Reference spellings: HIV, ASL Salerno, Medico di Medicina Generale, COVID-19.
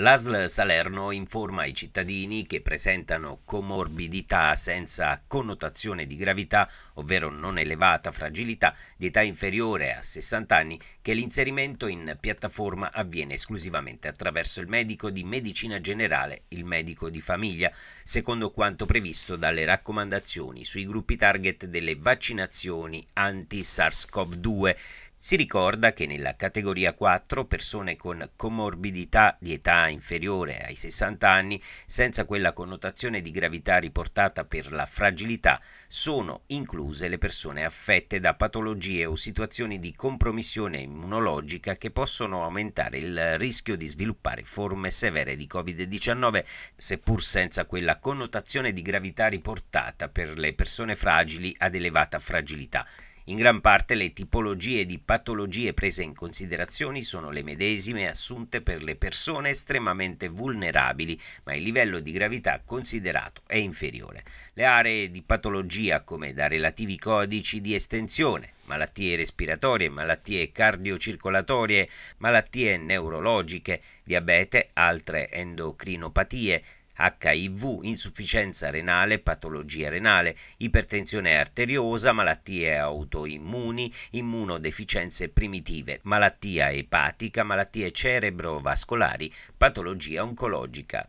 L'ASL Salerno informa i cittadini che presentano comorbidità senza connotazione di gravità, ovvero non elevata fragilità, di età inferiore a 60 anni, che l'inserimento in piattaforma avviene esclusivamente attraverso il medico di medicina generale, il medico di famiglia, secondo quanto previsto dalle raccomandazioni sui gruppi target delle vaccinazioni anti-SARS-CoV-2. Si ricorda che nella categoria 4 persone con comorbidità di età inferiore ai 60 anni, senza quella connotazione di gravità riportata per la fragilità, sono incluse le persone affette da patologie o situazioni di compromissione immunologica che possono aumentare il rischio di sviluppare forme severe di Covid-19, seppur senza quella connotazione di gravità riportata per le persone fragili ad elevata fragilità. In gran parte le tipologie di patologie prese in considerazione sono le medesime assunte per le persone estremamente vulnerabili, ma il livello di gravità considerato è inferiore. Le aree di patologia, come da relativi codici di estensione, malattie respiratorie, malattie cardiocircolatorie, malattie neurologiche, diabete, altre endocrinopatie, HIV, insufficienza renale, patologia renale, ipertensione arteriosa, malattie autoimmuni, immunodeficienze primitive, malattia epatica, malattie cerebrovascolari, patologia oncologica.